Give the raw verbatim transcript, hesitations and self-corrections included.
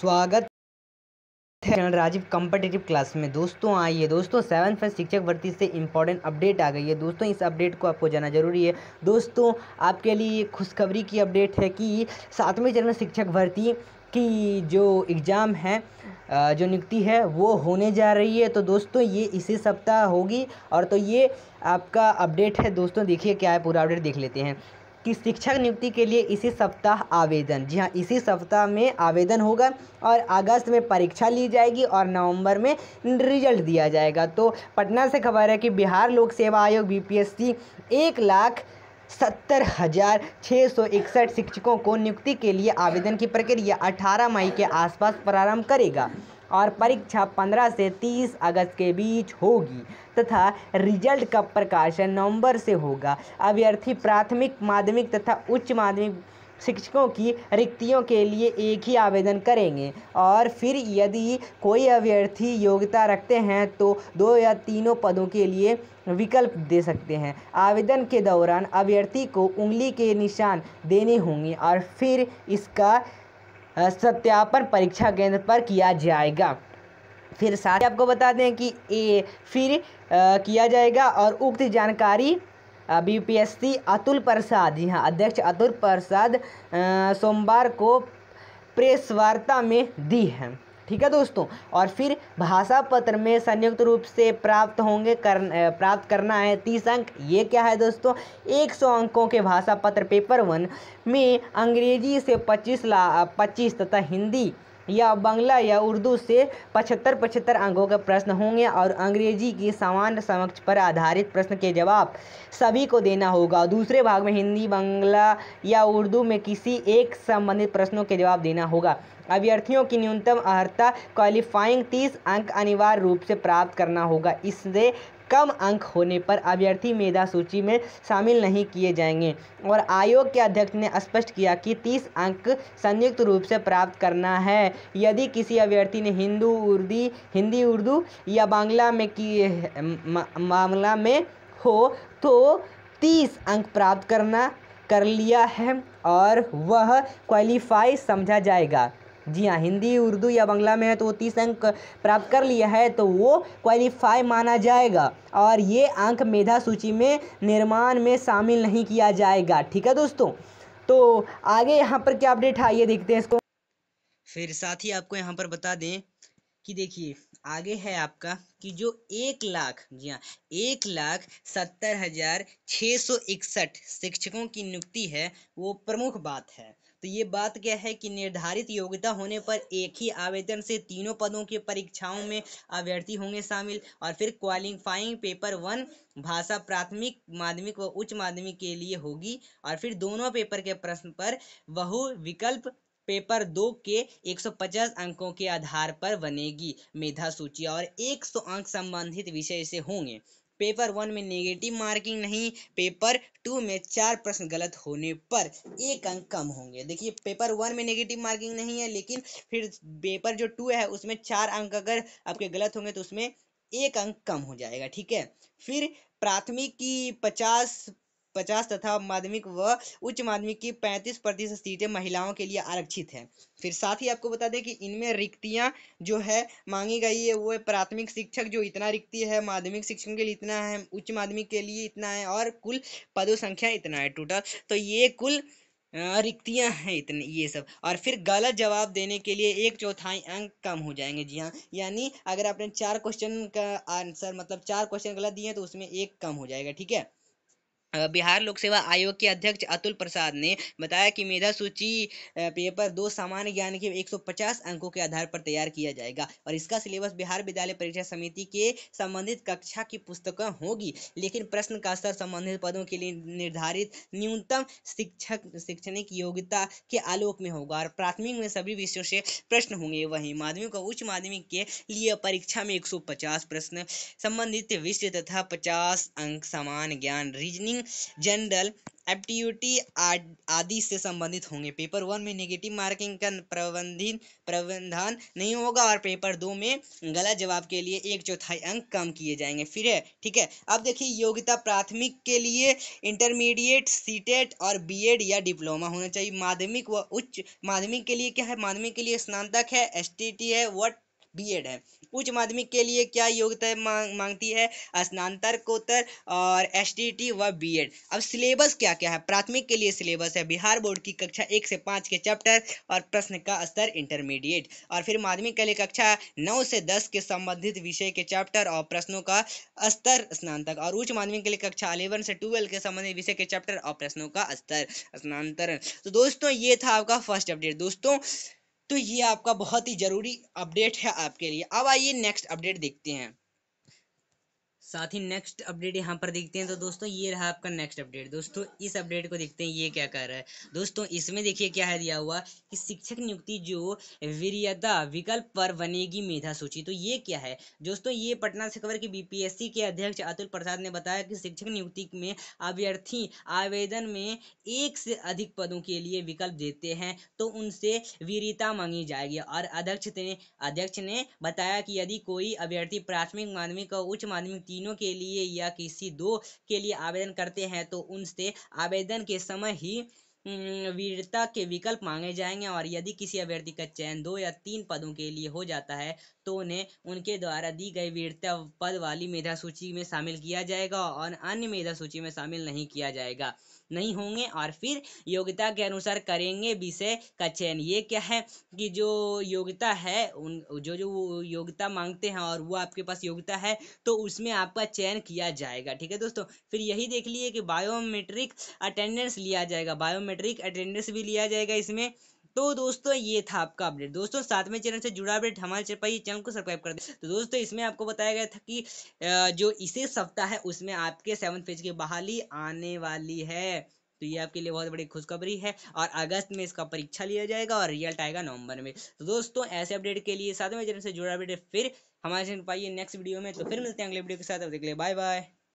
स्वागत है channel Rajiv competitive class में। दोस्तों आइए दोस्तों सेवन फेज शिक्षक भर्ती से इम्पॉर्टेंट अपडेट आ गई है। दोस्तों इस अपडेट को आपको जाना जरूरी है। दोस्तों आपके लिए खुशखबरी की अपडेट है कि सातवें चरण शिक्षक भर्ती की जो एग्ज़ाम है जो नियुक्ति है वो होने जा रही है। तो दोस्तों ये इसी सप्ताह होगी और तो ये आपका अपडेट है। दोस्तों देखिए क्या है, पूरा अपडेट देख लेते हैं कि शिक्षक नियुक्ति के लिए इसी सप्ताह आवेदन, जी हाँ इसी सप्ताह में आवेदन होगा और अगस्त में परीक्षा ली जाएगी और नवंबर में रिजल्ट दिया जाएगा। तो पटना से खबर है कि बिहार लोक सेवा आयोग बीपीएससी एक लाख सत्तर हज़ार छः सौ इकसठ शिक्षकों को नियुक्ति के लिए आवेदन की प्रक्रिया अठारह मई के आसपास प्रारंभ करेगा और परीक्षा पंद्रह से तीस अगस्त के बीच होगी तथा रिजल्ट का प्रकाशन नवंबर से होगा। अभ्यर्थी प्राथमिक, माध्यमिक तथा उच्च माध्यमिक शिक्षकों की रिक्तियों के लिए एक ही आवेदन करेंगे और फिर यदि कोई अभ्यर्थी योग्यता रखते हैं तो दो या तीनों पदों के लिए विकल्प दे सकते हैं। आवेदन के दौरान अभ्यर्थी को उंगली के निशान देने होंगे और फिर इसका सत्यापन परीक्षा केंद्र पर किया जाएगा। फिर साथ ही आपको बता दें कि ए फिर आ, किया जाएगा और उक्त जानकारी बीपीएससी अतुल प्रसाद, जी हाँ अध्यक्ष अतुल प्रसाद सोमवार को प्रेस वार्ता में दी है। ठीक है दोस्तों, और फिर भाषा पत्र में संयुक्त रूप से प्राप्त होंगे कर प्राप्त करना है तीस अंक। ये क्या है दोस्तों, एक सौ अंकों के भाषा पत्र पेपर वन में अंग्रेजी से पच्चीस ला पच्चीस तथा हिंदी या बांग्ला या उर्दू से पचहत्तर पचहत्तर अंकों के प्रश्न होंगे और अंग्रेजी की सामान्य समझ पर आधारित प्रश्न के जवाब सभी को देना होगा। दूसरे भाग में हिंदी, बांग्ला या उर्दू में किसी एक संबंधित प्रश्नों के जवाब देना होगा। अभ्यर्थियों की न्यूनतम अर्हता क्वालिफाइंग तीस अंक अनिवार्य रूप से प्राप्त करना होगा। इससे कम अंक होने पर अभ्यर्थी मेधा सूची में शामिल नहीं किए जाएंगे। और आयोग के अध्यक्ष ने स्पष्ट किया कि तीस अंक संयुक्त रूप से प्राप्त करना है। यदि किसी अभ्यर्थी ने हिंदू उर्दू हिंदी उर्दू या बांग्ला में की मामला में हो तो तीस अंक प्राप्त करना कर लिया है और वह क्वालिफाई समझा जाएगा। जी हाँ, हिंदी उर्दू या बांग्ला में है तो वो तीस अंक प्राप्त कर लिया है तो वो क्वालिफाई माना जाएगा और ये अंक मेधा सूची में निर्माण में शामिल नहीं किया जाएगा। ठीक है दोस्तों, तो आगे यहाँ पर क्या अपडेट है ये देखते हैं इसको। फिर साथ ही आपको यहाँ पर बता दें कि देखिए आगे है आपका कि जो एक लाख जी हाँ एक लाख सत्तर हज़ार छः सौ इकसठ शिक्षकों की नियुक्ति है वो प्रमुख बात है। तो ये बात क्या है कि निर्धारित योग्यता होने पर एक ही आवेदन से तीनों पदों की परीक्षाओं में अभ्यर्थी होंगे शामिल और फिर क्वालिफाइंग पेपर वन भाषा प्राथमिक, माध्यमिक व उच्च माध्यमिक के लिए होगी और फिर दोनों पेपर के प्रश्न पर बहु विकल्प पेपर दो के एक सौ पचास अंकों के आधार पर बनेगी मेधा सूची और एक सौ अंक संबंधित विषय से होंगे। पेपर वन में नेगेटिव मार्किंग नहीं, पेपर टू में चार प्रश्न गलत होने पर एक अंक कम होंगे। देखिए पेपर वन में नेगेटिव मार्किंग नहीं है लेकिन फिर पेपर जो टू है उसमें चार अंक अगर आपके गलत होंगे तो उसमें एक अंक कम हो जाएगा। ठीक है, फिर प्राथमिक की पचास पचास तथा माध्यमिक व उच्च माध्यमिक की पैंतीस प्रतिशत सीटें महिलाओं के लिए आरक्षित हैं। फिर साथ ही आपको बता दें कि इनमें रिक्तियां जो है मांगी गई है वो प्राथमिक शिक्षक जो इतना रिक्ति है, माध्यमिक शिक्षकों के लिए इतना है, उच्च माध्यमिक के लिए इतना है और कुल पदों संख्या इतना है टोटल। तो ये कुल रिक्तियां हैं इतने ये सब। और फिर गलत जवाब देने के लिए एक चौथाई अंक कम हो जाएंगे। जी हाँ, यानी अगर आपने चार क्वेश्चन का आंसर मतलब चार क्वेश्चन गलत दिए हैं तो उसमें एक कम हो जाएगा। ठीक है, बिहार लोक सेवा आयोग के अध्यक्ष अतुल प्रसाद ने बताया कि मेधा सूची पेपर दो सामान्य ज्ञान के एक सौ पचास अंकों के आधार पर तैयार किया जाएगा और इसका सिलेबस बिहार विद्यालय परीक्षा समिति के संबंधित कक्षा की पुस्तकें होगी। लेकिन प्रश्न का स्तर संबंधित पदों के लिए निर्धारित न्यूनतम शिक्षक शैक्षणिक योग्यता के आलोक में होगा और प्राथमिक में सभी विषयों से प्रश्न होंगे। वहीं माध्यमिक और उच्च माध्यमिक के लिए परीक्षा में एक सौ पचास प्रश्न संबंधित विषय तथा पचास अंक सामान्य ज्ञान, रीजनिंग इंजीनियरिंग, जनरल, एप्टीट्यूटी आदि से संबंधित होंगे। पेपर वन में नेगेटिव मार्किंग का प्रबंधन प्रावधान नहीं होगा और पेपर दो में गलत जवाब के लिए एक चौथाई अंक कम किए जाएंगे। फिर है ठीक है, अब देखिए योग्यता प्राथमिक के लिए इंटरमीडिएट, सीटेट और बीएड या डिप्लोमा होना चाहिए। माध्यमिक व उच्च माध्यमिक के लिए क्या है, माध्यमिक के लिए स्नातक है, एसटीटी है व बीएड है। उच्च माध्यमिक के लिए क्या योग्यता मांग, मांगती है, स्नातकोत्तर और एसटीटी व बीएड। अब सिलेबस क्या क्या है, प्राथमिक के लिए सिलेबस है बिहार बोर्ड की कक्षा एक से पाँच के चैप्टर और प्रश्न का स्तर इंटरमीडिएट, और फिर माध्यमिक के लिए कक्षा नौ से दस के संबंधित विषय के चैप्टर और प्रश्नों का स्तर स्नातक, और उच्च माध्यमिक के लिए कक्षा अलेवन से ट्वेल्व के संबंधित विषय के चैप्टर और प्रश्नों का स्तर स्नातक। तो दोस्तों ये था आपका फर्स्ट अपडेट दोस्तों, तो ये आपका बहुत ही जरूरी अपडेट है आपके लिए। अब आइए नेक्स्ट अपडेट देखते हैं, साथ ही नेक्स्ट अपडेट यहाँ पर देखते हैं। तो दोस्तों ये रहा आपका नेक्स्ट अपडेट। दोस्तों इस अपडेट को देखते हैं ये क्या कर रहा है। दोस्तों इसमें देखिए क्या है दिया हुआ कि शिक्षक नियुक्ति जो वरीयता विकल्प पर बनेगी मेधा सूची। तो ये क्या है दोस्तों, ये पटना सिकवर के बीपीएससी के अध्यक्ष अतुल प्रसाद ने बताया कि शिक्षक नियुक्ति में अभ्यर्थी आवेदन में एक से अधिक पदों के लिए विकल्प देते हैं तो उनसे वरीयता मांगी जाएगी। और अध्यक्ष ने अध्यक्ष ने बताया कि यदि कोई अभ्यर्थी प्राथमिक, माध्यमिक और उच्च माध्यमिक तीनों के लिए या किसी दो के लिए आवेदन करते हैं तो उनसे आवेदन के समय ही वीरता के विकल्प मांगे जाएंगे, और यदि किसी अभ्यर्थी का चयन दो या तीन पदों के लिए हो जाता है तो उन्हें उनके द्वारा दी गई वीरता पद वाली मेधा सूची में शामिल किया जाएगा और अन्य मेधा सूची में शामिल नहीं किया जाएगा, नहीं होंगे, और फिर योग्यता के अनुसार करेंगे विषय का चयन। ये क्या है कि जो योग्यता है उन जो जो योग्यता मांगते हैं और वो आपके पास योग्यता है तो उसमें आपका चयन किया जाएगा। ठीक है दोस्तों, फिर यही देख लीजिए कि बायोमेट्रिक अटेंडेंस लिया जाएगा, बायोमेट्रिक अटेंडेंस भी लिया जाएगा इसमें। तो दोस्तों ये था आपका अपडेट। दोस्तों सातवें चरण से जुड़ा अपडेट हमारे चैनल को सब्सक्राइब कर दें। तो दोस्तों इसमें आपको बताया गया था कि जो इसी सप्ताह है उसमें आपके सेवंथ फेज की बहाली आने वाली है, तो ये आपके लिए बहुत बड़ी खुशखबरी है। और अगस्त में इसका परीक्षा लिया जाएगा और रिजल्ट आएगा नवंबर में। तो दोस्तों ऐसे अपडेट के लिए सातवें चरण से जुड़ा अपडेट फिर हमारे चैनल पाइए नेक्स्ट वीडियो में। तो फिर मिलते हैं अगले वीडियो के साथ, अब देख ले बाय बाय।